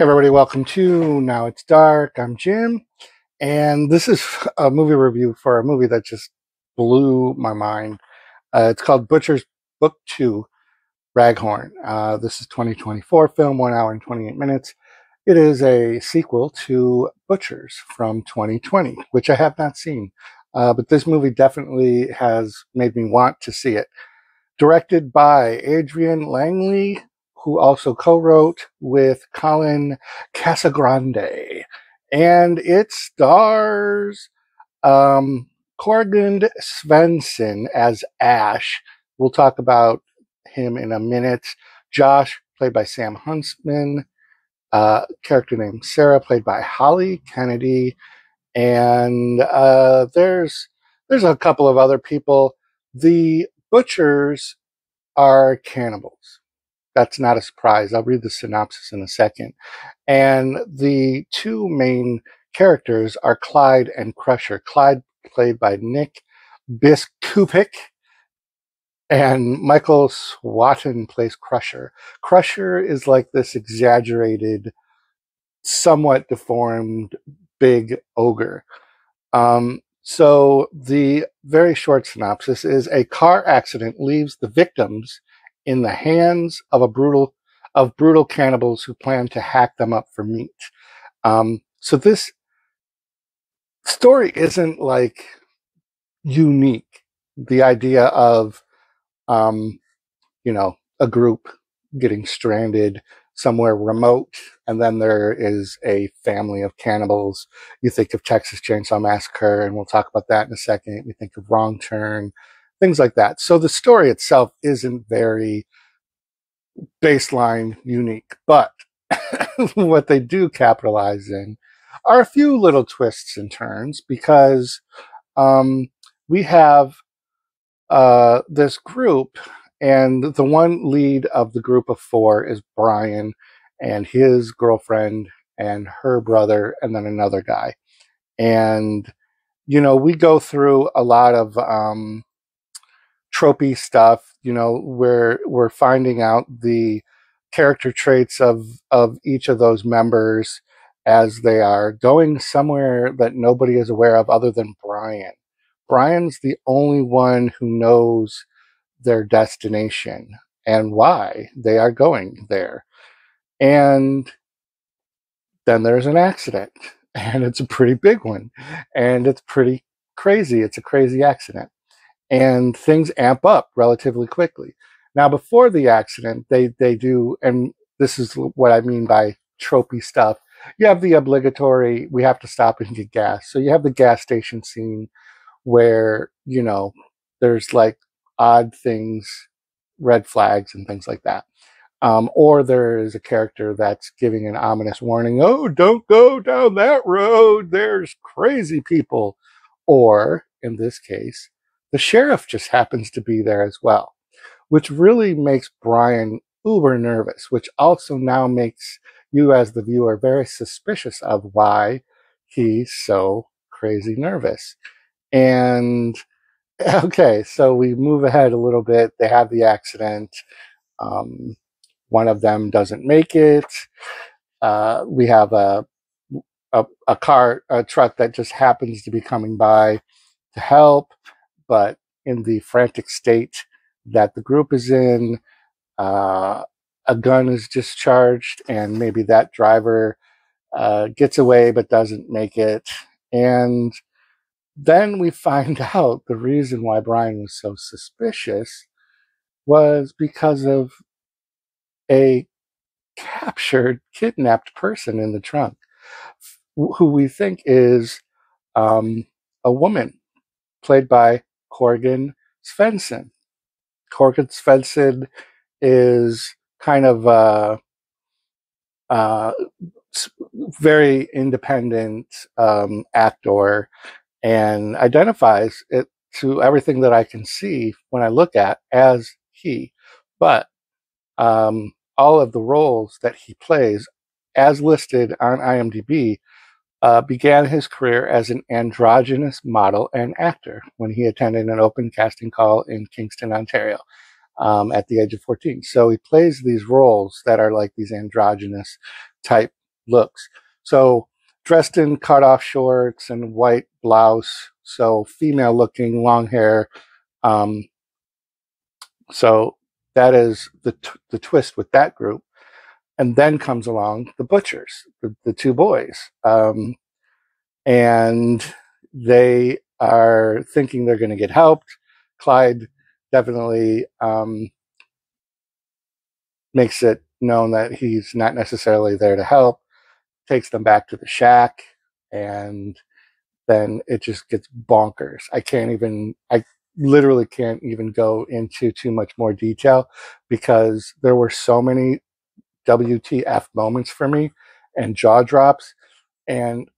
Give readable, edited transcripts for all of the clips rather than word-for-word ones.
Hey everybody, welcome to Now It's Dark. I'm Jim, and this is a movie review for a movie that just blew my mind. It's called Butchers Book Two Raghorn. This is 2024 film, 1 hour and 28 minutes. It is a sequel to Butchers from 2020, which I have not seen, but this movie definitely has made me want to see it. Directed by Adrian Langley, who also co-wrote with Colin Casagrande. And it stars Corrigan Svensson as Ash. We'll talk about him in a minute. Josh, played by Sam Huntsman. Character named Sarah, played by Holly Kennedy. And there's a couple of other people. The butchers are cannibals. That's not a surprise. I'll read the synopsis in a second. And the two main characters are Clyde and Crusher. Clyde, played by Nick Biskupic, and Michael Swatton plays Crusher. Crusher is like this exaggerated, somewhat deformed, big ogre. So the very short synopsis is a car accident leaves the victims in the hands of brutal cannibals who plan to hack them up for meat. So this story isn't like unique. The idea of, a group getting stranded somewhere remote, and then there is a family of cannibals. You think of Texas Chainsaw Massacre, and we'll talk about that in a second. You think of Wrong Turn, things like that. So the story itself isn't very baseline unique, but what they do capitalize in are a few little twists and turns, because we have this group, and the one lead of the group of four is Brian and his girlfriend and her brother, and then another guy. And, we go through a lot of tropey stuff, where we're finding out the character traits of each of those members as they are going somewhere that nobody is aware of other than Brian. Brian's the only one who knows their destination and why they are going there. And then there's an accident, and it's a pretty big one, and it's pretty crazy. It's a crazy accident. And things amp up relatively quickly. Now, before the accident, they do, and this is what I mean by tropey stuff. You have the obligatory, we have to stop and get gas. So you have the gas station scene where, there's like odd things, red flags and things like that. Or there is a character that's giving an ominous warning. Oh, don't go down that road. There's crazy people. Or, in this case, the sheriff just happens to be there as well, which really makes Brian uber nervous, which also now makes you as the viewer very suspicious of why he's so crazy nervous. And, okay, so we move ahead a little bit. They have the accident. One of them doesn't make it. We have a truck that just happens to be coming by to help. But in the frantic state that the group is in, a gun is discharged, and maybe that driver gets away but doesn't make it. And then we find out the reason why Brian was so suspicious was because of a captured, kidnapped person in the trunk, who we think is a woman played by Corrigan Svensson. Corrigan Svensson is kind of a very independent actor, and identifies it to everything that I can see when I look at as he. But all of the roles that he plays, as listed on IMDb, began his career as an androgynous model and actor when he attended an open casting call in Kingston, Ontario, at the age of 14. So he plays these roles that are like these androgynous type looks. So dressed in cutoff shorts and white blouse, so female looking, long hair. So that is the twist with that group. And then comes along the Butchers, the two boys. And they are thinking they're going to get helped. Clyde definitely makes it known that he's not necessarily there to help, takes them back to the shack, and then it just gets bonkers. I literally can't even go into too much more detail because there were so many WTF moments for me and jaw drops. And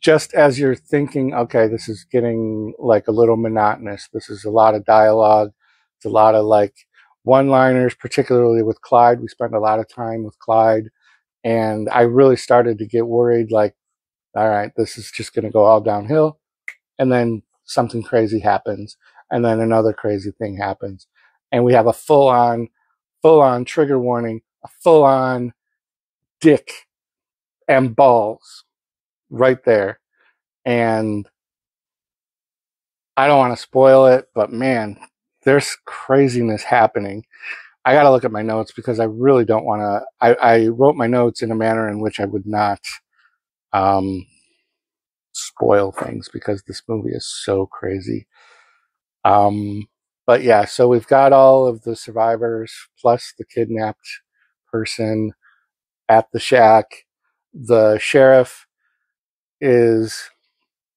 just as you're thinking, okay, this is getting like a little monotonous. This is a lot of dialogue. It's a lot of like one-liners, particularly with Clyde. We spent a lot of time with Clyde, and I really started to get worried, like, all right, this is just going to go all downhill. And then something crazy happens, and then another crazy thing happens. And we have a full-on trigger warning, a full-on dick and balls right there. And I don't want to spoil it, but man, there's craziness happening. I got to look at my notes because I really don't want to. I wrote my notes in a manner in which I would not spoil things because this movie is so crazy. But yeah, so we've got all of the survivors plus the kidnapped person at the shack. The sheriff is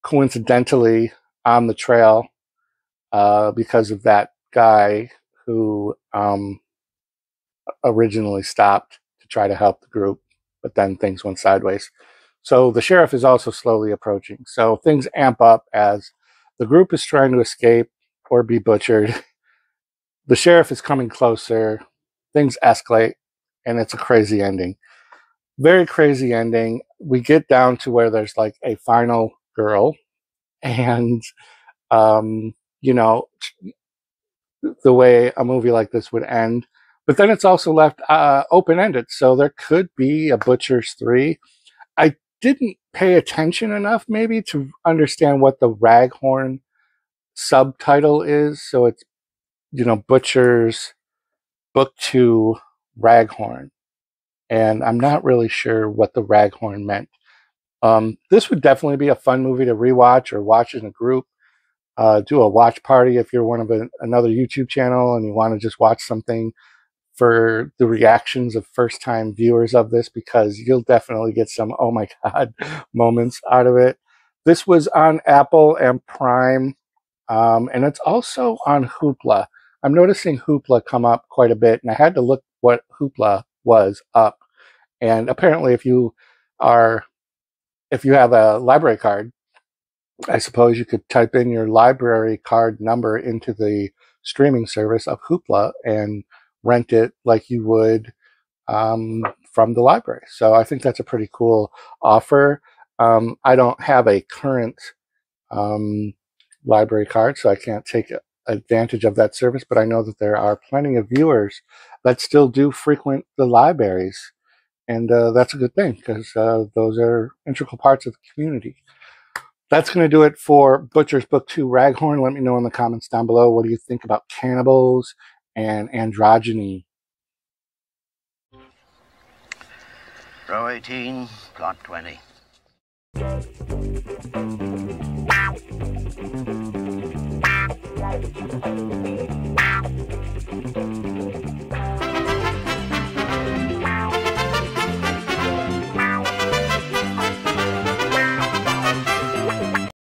coincidentally on the trail because of that guy who originally stopped to try to help the group, but then things went sideways. So the sheriff is also slowly approaching. So things amp up as the group is trying to escape or be butchered. The sheriff is coming closer. Things escalate. And it's a crazy ending. Very crazy ending. We get down to where there's like a final girl. And, you know, the way a movie like this would end. But then it's also left open-ended. So there could be a Butchers 3. I didn't pay attention enough maybe to understand what the Raghorn subtitle is. So it's, you know, Butchers Book Two Raghorn, and I'm not really sure what the Raghorn meant. This would definitely be a fun movie to rewatch or watch in a group. Do a watch party if you're one of another YouTube channel and you want to just watch something for the reactions of first-time viewers of this, because you'll definitely get some oh my god moments out of it. This was on Apple and Prime, and it's also on Hoopla. I'm noticing Hoopla come up quite a bit, and I had to look what Hoopla was up. And apparently if you have a library card, I suppose you could type in your library card number into the streaming service of Hoopla and rent it like you would from the library. So I think that's a pretty cool offer. I don't have a current library card, so I can't take it advantage of that service, but I know that there are plenty of viewers that still do frequent the libraries, and that's a good thing because those are integral parts of the community. That's going to do it for Butchers Book 2 Raghorn. Let me know in the comments down below, what do you think about cannibals and androgyny? Row 18, plot 20. Thank you.